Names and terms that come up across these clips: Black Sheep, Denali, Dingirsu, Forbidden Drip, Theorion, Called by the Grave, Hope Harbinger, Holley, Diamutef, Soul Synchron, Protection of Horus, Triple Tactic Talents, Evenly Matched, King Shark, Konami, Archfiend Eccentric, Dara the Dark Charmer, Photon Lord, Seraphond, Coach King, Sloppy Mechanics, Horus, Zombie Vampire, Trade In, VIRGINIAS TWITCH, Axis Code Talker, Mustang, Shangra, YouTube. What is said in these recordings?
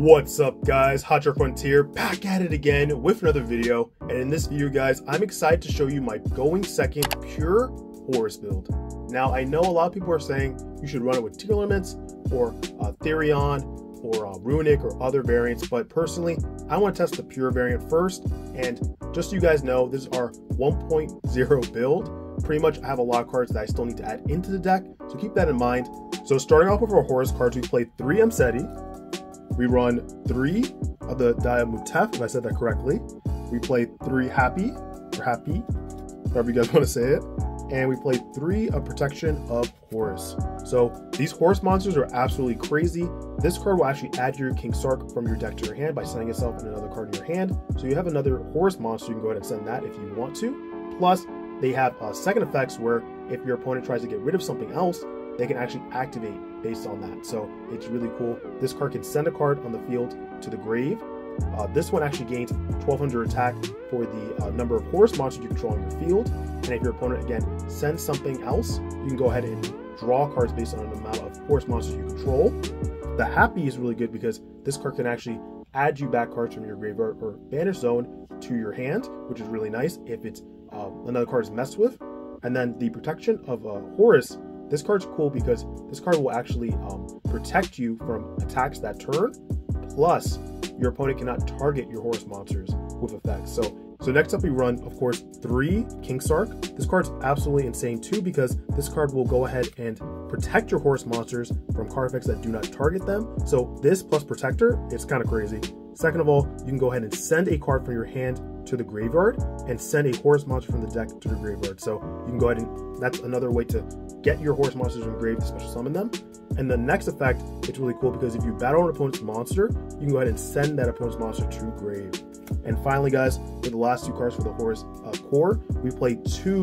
What's up guys, Hotshot Frontier back at it again with another video, and in this video guys I'm excited to show you my going second pure Horus build. Now I know a lot of people are saying you should run it with Tearlaments or Theorion or Runic or other variants, but personally I want to test the pure variant first. And just so you guys know, this is our 1.0 build. Pretty much I have a lot of cards that I still need to add into the deck, so keep that in mind. So starting off with our Horus cards, we play 3 Amseti. We run 3 of the Diamutef, if I said that correctly. We play 3 Happy, or Happy, however you guys want to say it. And we play 3 of Protection of Horus. So these Horus monsters are absolutely crazy. This card will actually add your King Shark from your deck to your hand by sending itself in another card in your hand. So you have another Horus monster, you can go ahead and send that if you want to. Plus, they have second effects where if your opponent tries to get rid of something else, they can actually activate based on that. So it's really cool. This card can send a card on the field to the grave. This one actually gains 1200 attack for the number of Horus monsters you control on your field. And if your opponent again sends something else, you can go ahead and draw cards based on the amount of Horus monsters you control. The Happy is really good because this card can actually add you back cards from your graveyard or banish zone to your hand, which is really nice if it's another card is messed with. And then the Protection of Horus. This card's cool because this card will actually protect you from attacks that turn, plus your opponent cannot target your Horus monsters with effects. So next up we run, of course, 3 King Shark. This card's absolutely insane too because this card will go ahead and protect your Horus monsters from card effects that do not target them. So this plus Protector, it's kind of crazy. Second of all, you can go ahead and send a card from your hand to the graveyard and send a Horus monster from the deck to the graveyard. So you can go ahead and that's another way to get your Horus monsters from the grave to special summon them. And the next effect, it's really cool because if you battle an opponent's monster, you can go ahead and send that opponent's monster to grave. And finally guys, with the last 2 cards for the Horus core, we play 2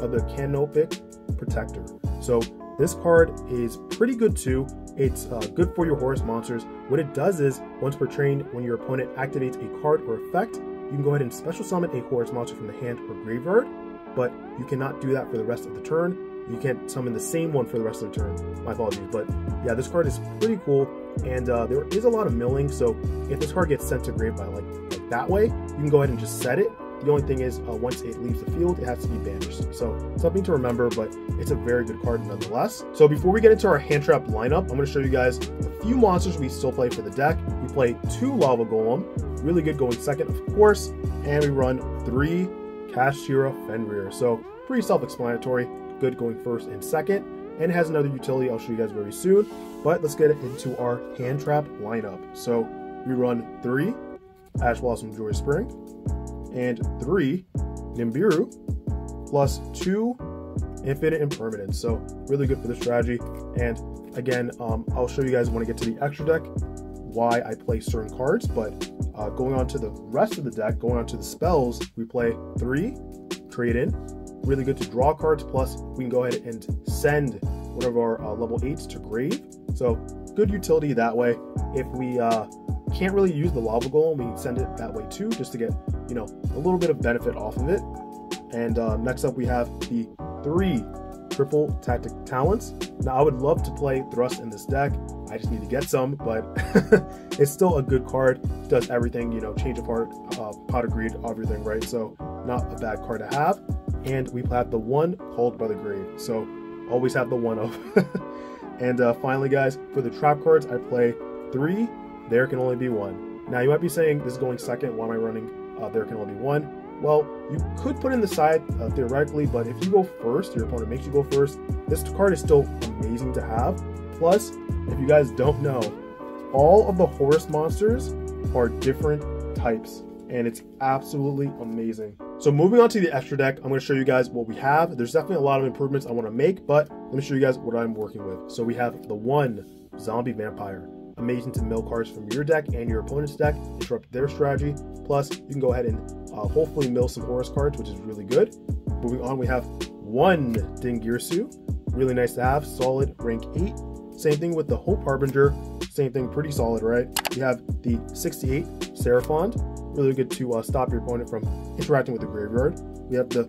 of the Canopic Protector. So this card is pretty good too. It's good for your Horus monsters. What it does is, once per train, when your opponent activates a card or effect, you can go ahead and special summon a Horus monster from the hand or graveyard, but you cannot do that for the rest of the turn. You can't summon the same one for the rest of the turn. My apologies, but yeah, this card is pretty cool, and there is a lot of milling, so if this card gets sent to grave by like that way, you can go ahead and just set it. The only thing is, once it leaves the field, it has to be banished. So something to remember, but it's a very good card nonetheless. So before we get into our hand trap lineup, I'm going to show you guys a few monsters we still play for the deck. We play 2 Lava Golem, really good going second, of course, and we run 3 Kashtira Fenrir. So pretty self-explanatory, good going first and second, and it has another utility I'll show you guys very soon. But let's get into our hand trap lineup. So we run 3 Ash Blossom Joyous Spring, and 3 Nimbiru, plus 2 Infinite Impermanence. So really good for the strategy. And again, I'll show you guys when I get to the extra deck why I play certain cards, but going on to the rest of the deck, going on to the spells, we play 3 Trade In, really good to draw cards, plus we can go ahead and send one of our level 8s to grave. So good utility that way. If we can't really use the Lava Golem, we can send it that way too, just to get, you know, a little bit of benefit off of it. And next up we have the 3 Triple Tactic Talents. Now I would love to play Thrust in this deck, I just need to get some, but it's still a good card, does everything, you know, change of heart, pot of greed, everything, right? So not a bad card to have. And we have the 1 Called by the Grave, so always have the 1 of. And finally guys, for the trap cards, I play 3 There Can Only Be One. Now you might be saying, this is going second, why am I running There Can Only Be One? Well, you could put in the side theoretically, but if you go first, your opponent makes you go first, this card is still amazing to have. Plus, if you guys don't know, all of the Horus monsters are different types, and it's absolutely amazing. So moving on to the extra deck, I'm going to show you guys what we have. There's definitely a lot of improvements I want to make, but let me show you guys what I'm working with. So we have the 1 Zombie Vampire. Amazing to mill cards from your deck and your opponent's deck, disrupt their strategy. Plus, you can go ahead and hopefully mill some Horus cards, which is really good. Moving on, we have 1 Dingirsu. Really nice to have, solid rank 8. Same thing with the Hope Harbinger. Same thing, pretty solid, right? We have the 68 Seraphond. Really good to stop your opponent from interacting with the graveyard. We have the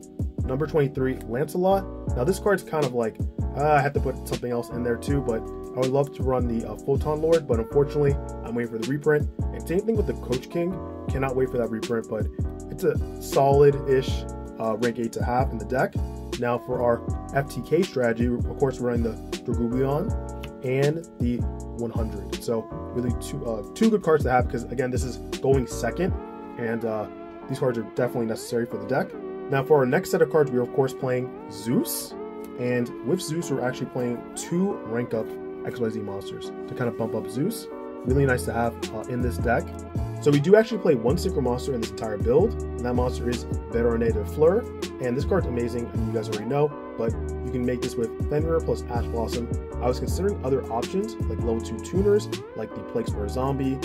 number 23 Lancelot. Now this card's kind of like, I have to put something else in there too, but I I would love to run the Photon Lord, but unfortunately, I'm waiting for the reprint. And same thing with the Coach King. Cannot wait for that reprint, but it's a solid-ish rank 8 to have in the deck. Now for our FTK strategy, of course, we're running the Dragoblion and the 100. So really two good cards to have, because again, this is going second, and these cards are definitely necessary for the deck. Now for our next set of cards, we're of course playing Zeus, and with Zeus, we're actually playing two rank up XYZ monsters to kind of bump up Zeus. Really nice to have in this deck. So we do actually play one synchro monster in this entire build, and that monster is Veronade Fleur. And this card's amazing, and you guys already know, but you can make this with Fenrir plus Ash Blossom. I was considering other options, like level 2 tuners, like the Plague Horror Zombie,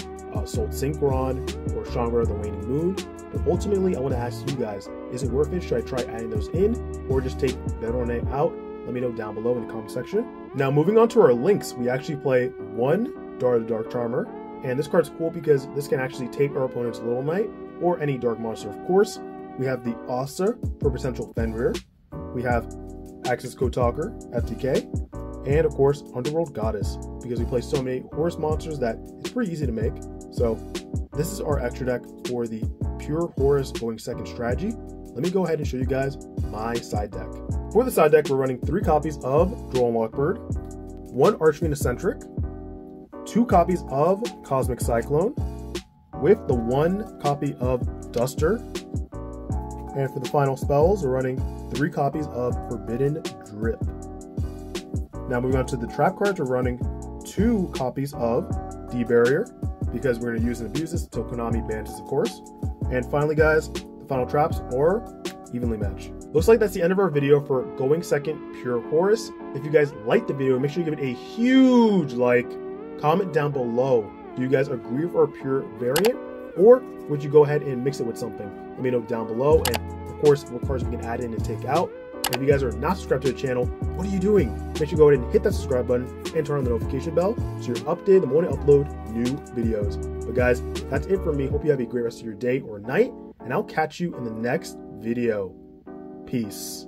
Soul Synchron, or Shangra the Waning Moon. But ultimately, I want to ask you guys, is it worth it? Should I try adding those in, or just take Veronade out? Let me know down below in the comment section. Now moving on to our links, we actually play one Dara the Dark Charmer. And this card's cool because this can actually take our opponent's Little Knight or any Dark Monster, of course. We have the Ossa for potential Fenrir. We have Axis Code Talker, FTK. And of course, Underworld Goddess, because we play so many Horus monsters that it's pretty easy to make. So this is our extra deck for the pure Horus going second strategy. Let me go ahead and show you guys my side deck. For the side deck, we're running 3 copies of Droll and Lockbird, 1 Archfiend Eccentric, 2 copies of Cosmic Cyclone, with the 1 copy of Duster. And for the final spells, we're running 3 copies of Forbidden Drip. Now moving on to the trap cards, we're running 2 copies of D-Barrier, because we're going to use and abuse this until Konami bans this, of course. And finally guys, the final traps are evenly matched. Looks like that's the end of our video for Going Second Pure Horus. If you guys liked the video, make sure you give it a huge like. Comment down below, do you guys agree with our pure variant, or would you go ahead and mix it with something? Let me know down below, and of course what cards we can add in and take out. And if you guys are not subscribed to the channel, what are you doing? Make sure you go ahead and hit that subscribe button and turn on the notification bell so you're updated the moment I upload new videos. But guys, that's it for me. Hope you have a great rest of your day or night, and I'll catch you in the next video. Peace.